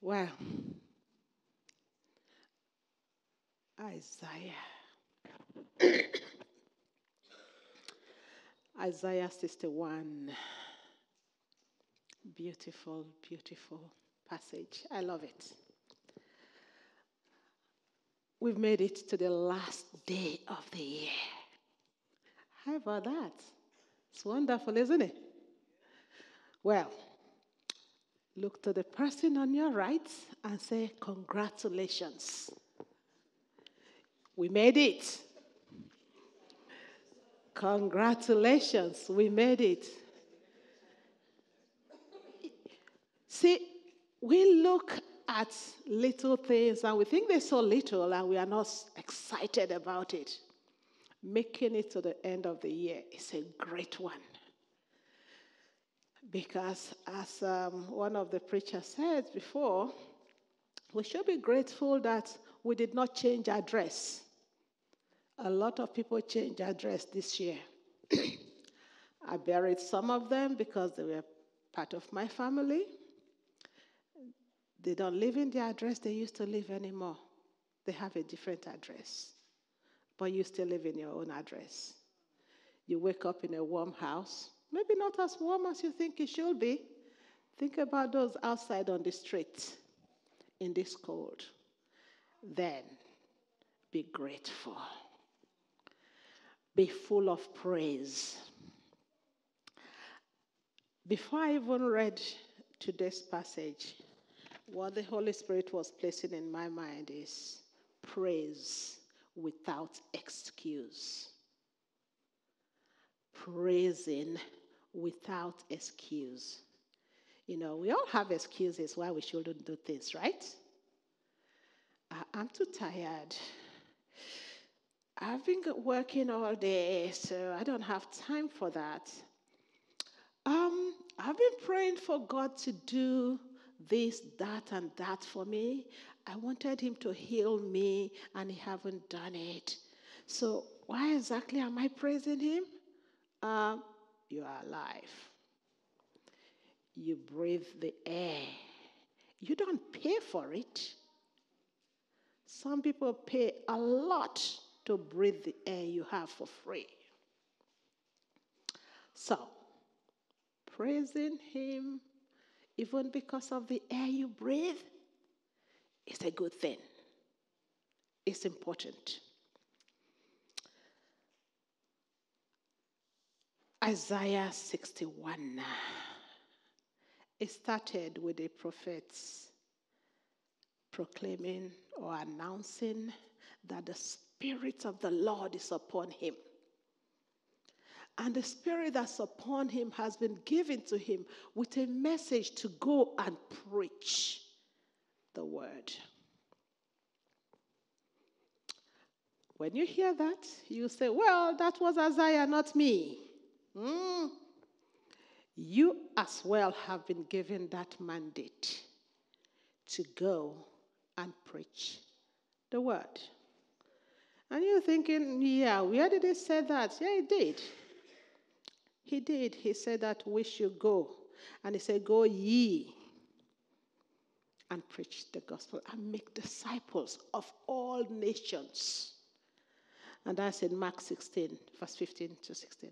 Wow. Isaiah. Isaiah 61. Beautiful, beautiful passage. I love it. We've made it to the last day of the year. How about that? It's wonderful, isn't it? Well, look to the person on your right and say, congratulations. We made it. Congratulations, we made it. See, we look at little things and we think they're so little and we are not excited about it. Making it to the end of the year is a great one. Because as one of the preachers said before, we should be grateful that we did not change our dress. A lot of people changed their dress this year. I buried some of them because they were part of my family. They don't live in the address they used to live anymore. They have a different address. But you still live in your own address. You wake up in a warm house. Maybe not as warm as you think it should be. Think about those outside on the street in this cold. Then be grateful. Be full of praise. Before I even read today's passage, what the Holy Spirit was placing in my mind is praise without excuse. Praising without excuse. You know, we all have excuses why we shouldn't do things, right? I'm too tired. I've been working all day, so I don't have time for that. I've been praying for God to do this, that, and that for me. I wanted him to heal me, and he haven't done it. So why exactly am I praising him? You are alive. You breathe the air. You don't pay for it. Some people pay a lot to breathe the air you have for free. So, praising him, even because of the air you breathe, it's a good thing. It's important. Isaiah 61. It started with the prophets proclaiming or announcing that the Spirit of the Lord is upon him. And the Spirit that's upon him has been given to him with a message to go and preach the word. When you hear that, you say, well, that was Isaiah, not me. You as well have been given that mandate to go and preach the word. And you're thinking, yeah, where did he say that? Yeah, he did. He did. He said that we should go. And he said, go ye and preach the gospel and make disciples of all nations. And that's in Mark 16, verse 15 to 16.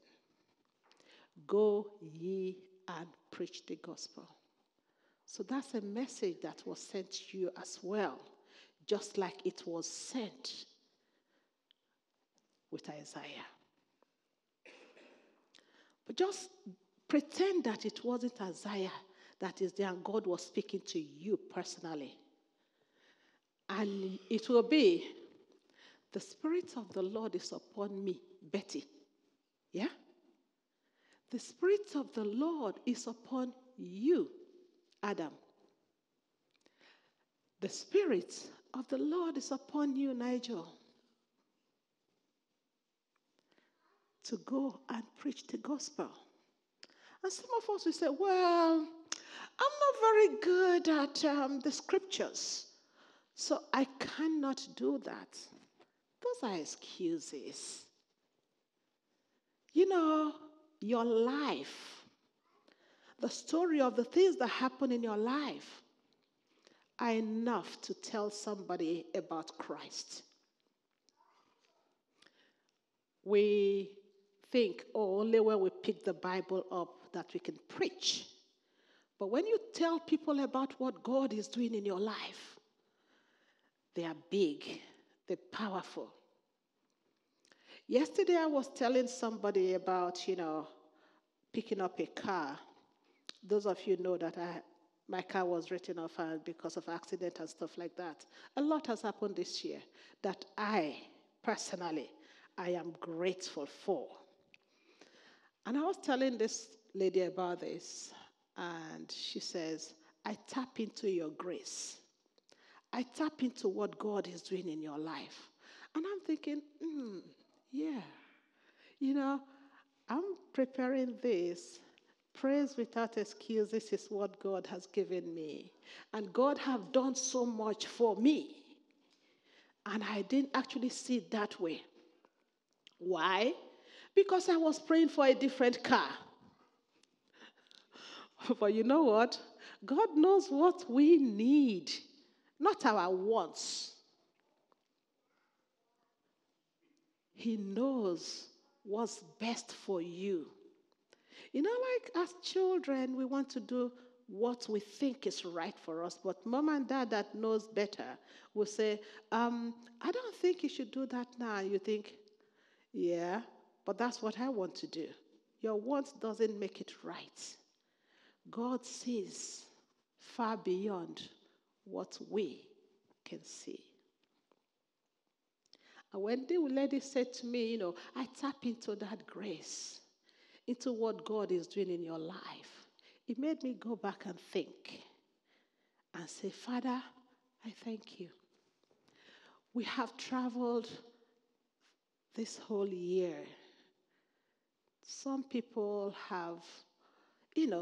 Go ye and preach the gospel. So that's a message that was sent to you as well, just like it was sent with Isaiah. But just pretend that it wasn't Isaiah that is there and God was speaking to you personally. And it will be, the Spirit of the Lord is upon me, Betty. Yeah? The Spirit of the Lord is upon you, Adam. The Spirit of the Lord is upon you, Nigel. To go and preach the gospel. And some of us will say, well, I'm not very good at the scriptures, so I cannot do that. Those are excuses. You know, your life, the story of the things that happen in your life are enough to tell somebody about Christ. We think, oh, only when we pick the Bible up that we can preach. But when you tell people about what God is doing in your life, they are big, they're powerful. Yesterday I was telling somebody about, picking up a car. Those of you know that my car was written off because of accident and stuff like that. A lot has happened this year that I, personally, I am grateful for. And I was telling this lady about this, and she says, I tap into your grace. I tap into what God is doing in your life. And I'm thinking, yeah. I'm preparing this. Praise without excuse, this is what God has given me. And God have done so much for me. And I didn't actually see it that way. Why? Because I was praying for a different car. But you know what? God knows what we need, not our wants. He knows what's best for you. Like as children, we want to do what we think is right for us, but mom and dad that knows better will say, I don't think you should do that now. You think, yeah, but that's what I want to do. Your want doesn't make it right. God sees far beyond what we can see. And when the lady said to me, I tap into that grace, into what God is doing in your life, it made me go back and think and say, Father, I thank you. We have traveled this whole year. Some people have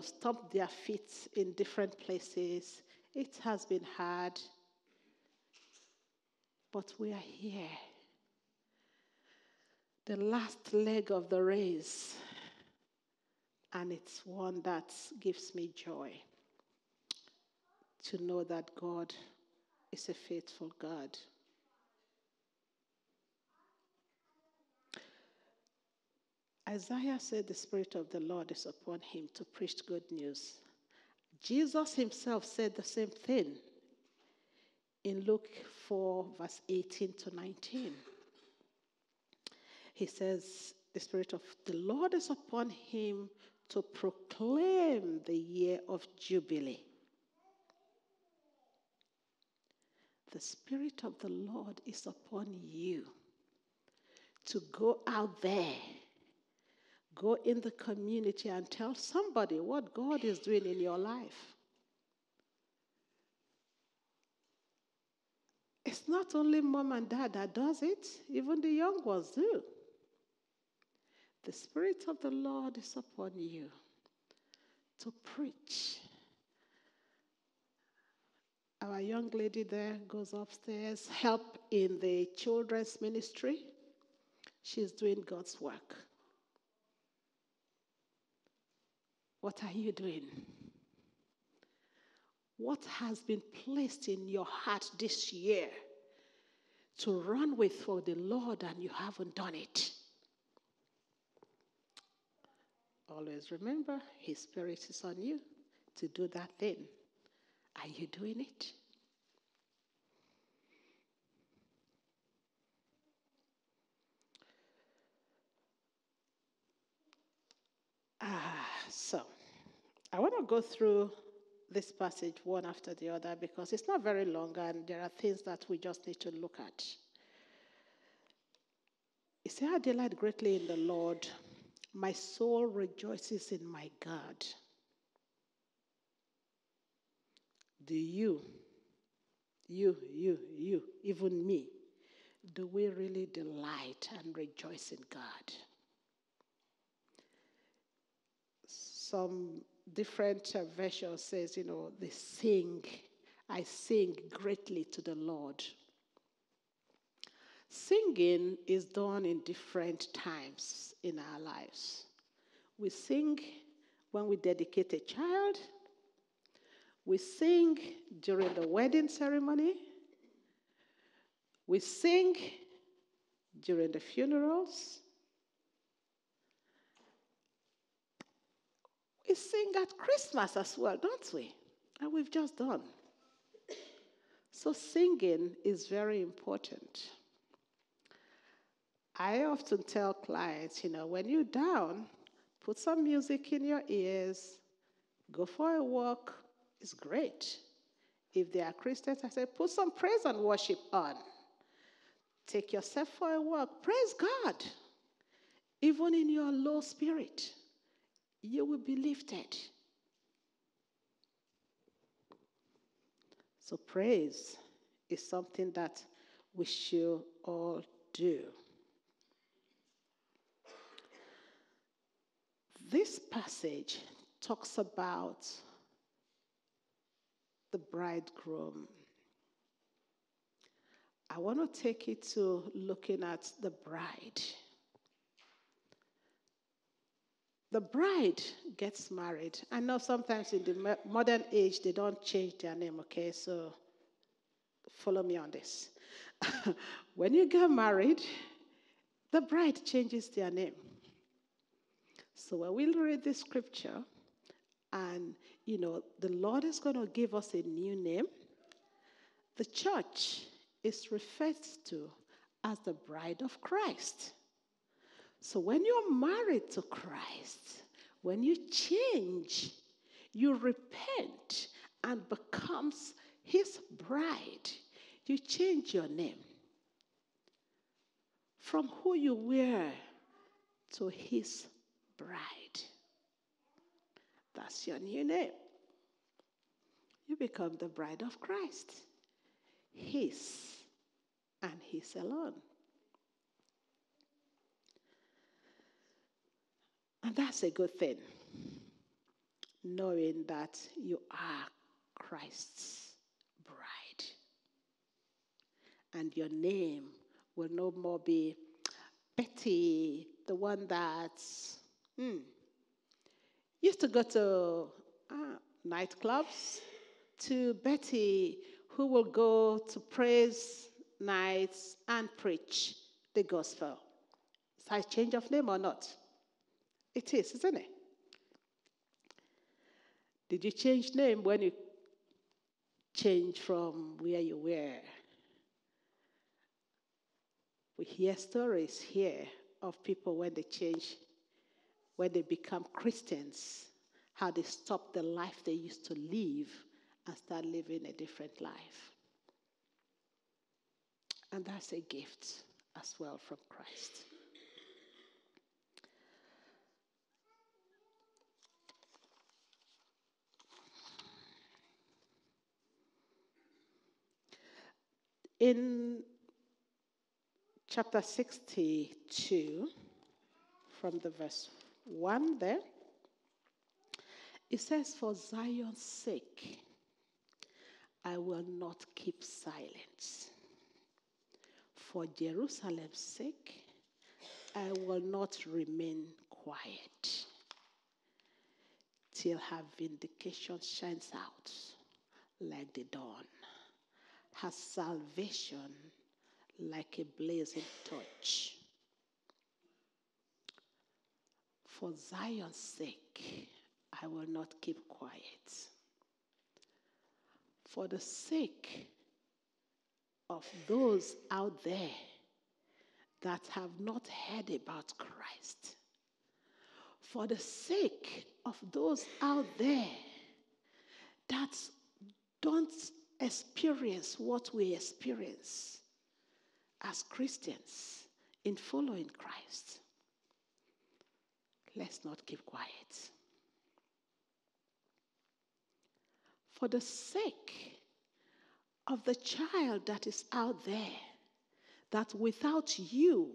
stomped their feet in different places. It has been hard. But we are here. The last leg of the race. And it's one that gives me joy. To know that God is a faithful God. Isaiah said, the Spirit of the Lord is upon him to preach good news. Jesus himself said the same thing in Luke 4, verse 18 to 19. He says, the Spirit of the Lord is upon him to proclaim the year of Jubilee. The Spirit of the Lord is upon you to go out there. Go in the community and tell somebody what God is doing in your life. It's not only mom and dad that does it. Even the young ones do. The Spirit of the Lord is upon you to preach. Our young lady there goes upstairs, help in the children's ministry. She's doing God's work. What are you doing? What has been placed in your heart this year to run with for the Lord and you haven't done it? Always remember, His Spirit is on you to do that thing. Are you doing it? So, I want to go through this passage one after the other because it's not very long and there are things that we just need to look at. It says, I delight greatly in the Lord. My soul rejoices in my God. Do you, even me, do we really delight and rejoice in God? Some different version says, they sing. I sing greatly to the Lord. Singing is done in different times in our lives. We sing when we dedicate a child. We sing during the wedding ceremony. We sing during the funerals. We sing at Christmas as well, don't we? And we've just done. So singing is very important. I often tell clients, when you're down, put some music in your ears, go for a walk. It's great. If they are Christians, I say, put some praise and worship on. Take yourself for a walk. Praise God. Even in your low spirit, you will be lifted. So praise is something that we should all do. This passage talks about the bridegroom. I want to take it to looking at the bride. The bride gets married. I know sometimes in the modern age, they don't change their name, okay? So follow me on this. When you get married, the bride changes their name. So when we read this scripture, and, the Lord is going to give us a new name. The church is referred to as the bride of Christ. So when you're married to Christ, when you change, you repent and becomes his bride. You change your name from who you were to his bride. That's your new name. You become the bride of Christ. His and his alone. And that's a good thing. Knowing that you are Christ's bride. And your name will no more be Betty, the one that's... Used to go to nightclubs, to Betty, who will go to praise nights and preach the gospel. Is that a change of name or not? It is, isn't it? Did you change name when you change from where you were? We hear stories here of people when they change, when they become Christians, how they stop the life they used to live and start living a different life. And that's a gift as well from Christ. In chapter 62, from the verse 1 there, it says, "For Zion's sake, I will not keep silence. For Jerusalem's sake, I will not remain quiet till her vindication shines out like the dawn, her salvation like a blazing torch. For Zion's sake, I will not keep quiet. For the sake of those out there that have not heard about Christ. For the sake of those out there that don't experience what we experience as Christians in following Christ. Let's not keep quiet. For the sake of the child that is out there, that without you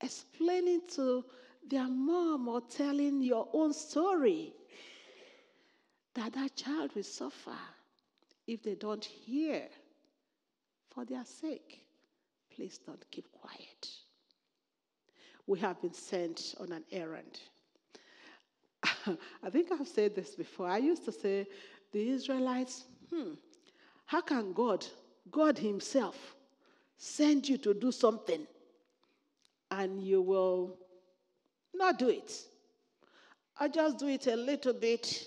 explaining to their mom or telling your own story, that child will suffer if they don't hear. For their sake, please don't keep quiet." We have been sent on an errand. I think I've said this before. I used to say the Israelites, how can God himself, send you to do something and you will not do it? Or just do it a little bit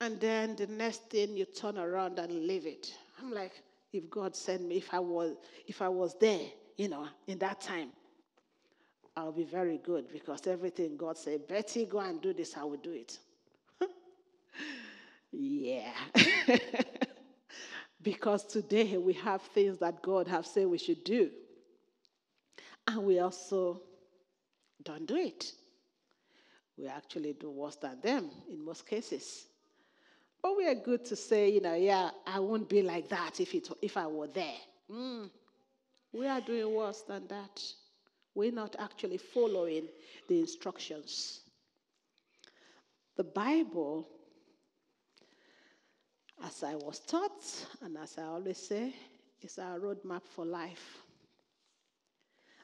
and then the next thing you turn around and leave it. I'm like, if God sent me, if I was there, in that time, I'll be very good because everything God said, Betty, go and do this, I will do it. Yeah. Because today we have things that God have said we should do. And we also don't do it. We actually do worse than them in most cases. But we are good to say, I won't be like that if I were there. We are doing worse than that. We're not actually following the instructions. The Bible, as I was taught, and as I always say, is our roadmap for life.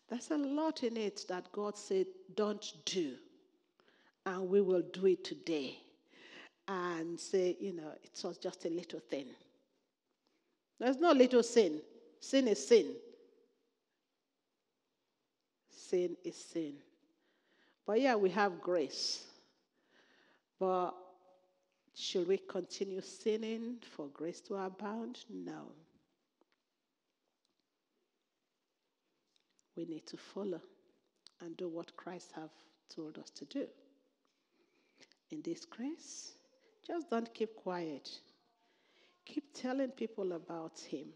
There's a lot in it that God said, don't do. And we will do it today. And say, it was just a little thing. There's no little sin. Sin is sin. Sin is sin. But yeah, we have grace. But should we continue sinning for grace to abound? No. We need to follow and do what Christ have told us to do. In this grace, just don't keep quiet. Keep telling people about him.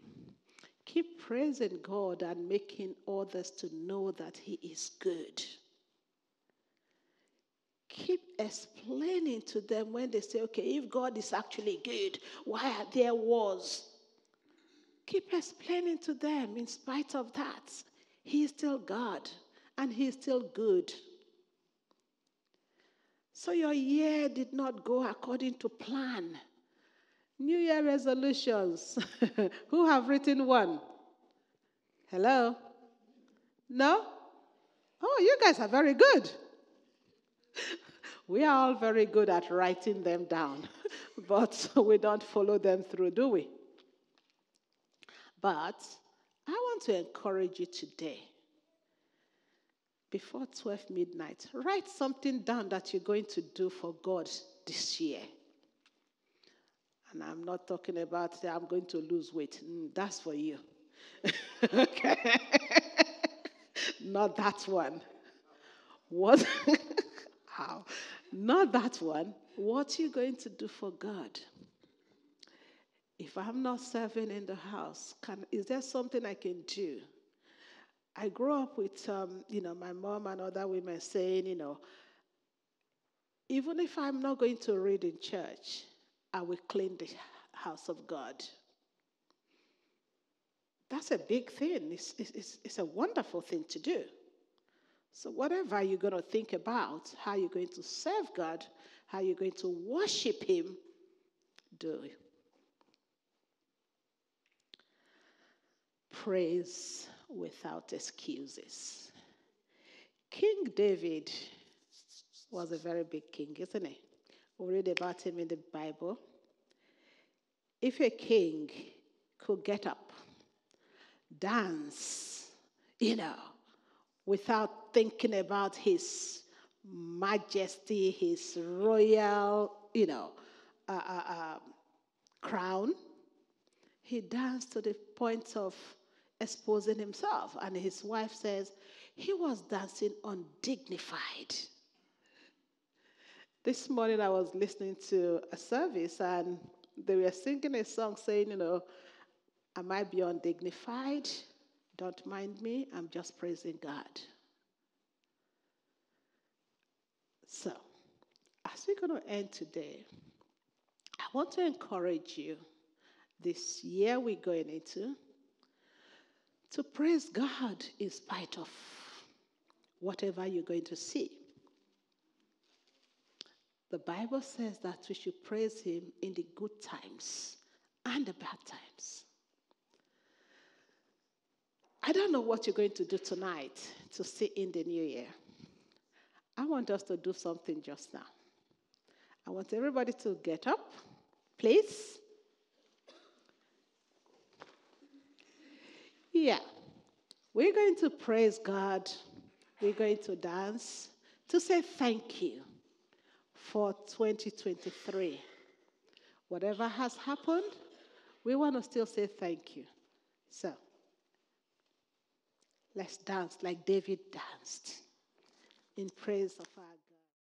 Keep praising God and making others to know that he is good. Keep explaining to them when they say, okay, if God is actually good, why are there wars? Keep explaining to them, in spite of that, he is still God and he is still good. So your year did not go according to plan. New Year resolutions. Who have written one? Hello? No? Oh, you guys are very good. We are all very good at writing them down, but we don't follow them through, do we? But I want to encourage you today, before 12 midnight, write something down that you're going to do for God this year. And I'm not talking about that I'm going to lose weight. That's for you. Okay? Not that one. What? How? Not that one. What are you going to do for God? If I'm not serving in the house, is there something I can do? I grew up with, my mom and other women saying, even if I'm not going to read in church, I will clean the house of God. That's a big thing. It's a wonderful thing to do. So whatever you're going to think about, how you're going to serve God, how you're going to worship him, do it. Praise without excuses. King David was a very big king, isn't he? We read about him in the Bible. If a king could get up, dance, without thinking about his majesty, his royal, crown, he danced to the point of exposing himself. And his wife says he was dancing undignified. This morning I was listening to a service and they were singing a song saying, I might be undignified, don't mind me, I'm just praising God. So, as we're going to end today, I want to encourage you this year we're going into to praise God in spite of whatever you're going to see. The Bible says that we should praise him in the good times and the bad times. I don't know what you're going to do tonight to see in the new year. I want us to do something just now. I want everybody to get up please. Yeah. We're going to praise God. We're going to dance to say thank you for 2023. Whatever has happened, we want to still say thank you. So, let's dance like David danced in praise of our God.